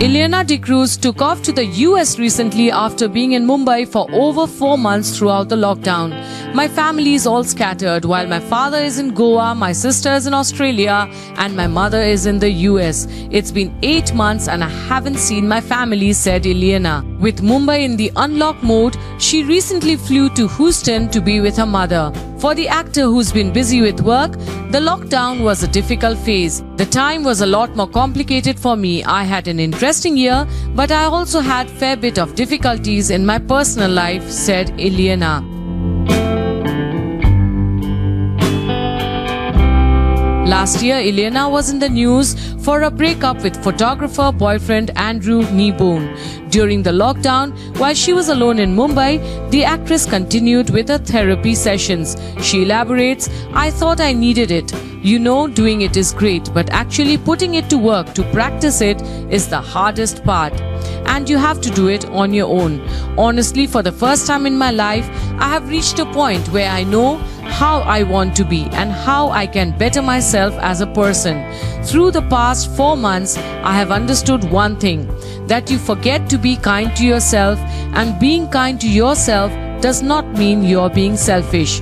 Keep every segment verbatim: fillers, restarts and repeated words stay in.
Ileana D'Cruz took off to the U S recently after being in Mumbai for over four months throughout the lockdown. My family is all scattered. While my father is in Goa, my sister is in Australia and my mother is in the U S. It's been eight months and I haven't seen my family, said Ileana. With Mumbai in the unlock mode, she recently flew to Houston to be with her mother. For the actor who's been busy with work, the lockdown was a difficult phase. The time was a lot more complicated for me. I had an interesting year, but I also had a fair bit of difficulties in my personal life, said Ileana. Last year, Ileana was in the news for a breakup with photographer boyfriend Andrew Kneebone. During the lockdown, while she was alone in Mumbai, the actress continued with her therapy sessions. She elaborates, "I thought I needed it. You know, doing it is great, but actually putting it to work, to practice it, is the hardest part. And you have to do it on your own. Honestly, for the first time in my life, I have reached a point where I know how I want to be and how I can better myself as a person. Through the past four months, I have understood one thing, that you forget to be kind to yourself, and being kind to yourself does not mean you're being selfish."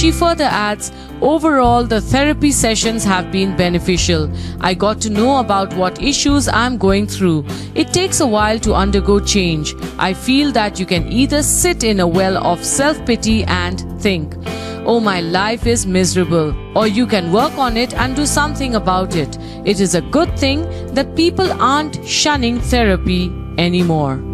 She further adds, "Overall, the therapy sessions have been beneficial. I got to know about what issues I'm going through. It takes a while to undergo change. I feel that you can either sit in a well of self-pity and think, oh, my life is miserable, or you can work on it and do something about it. It is a good thing that people aren't shunning therapy anymore."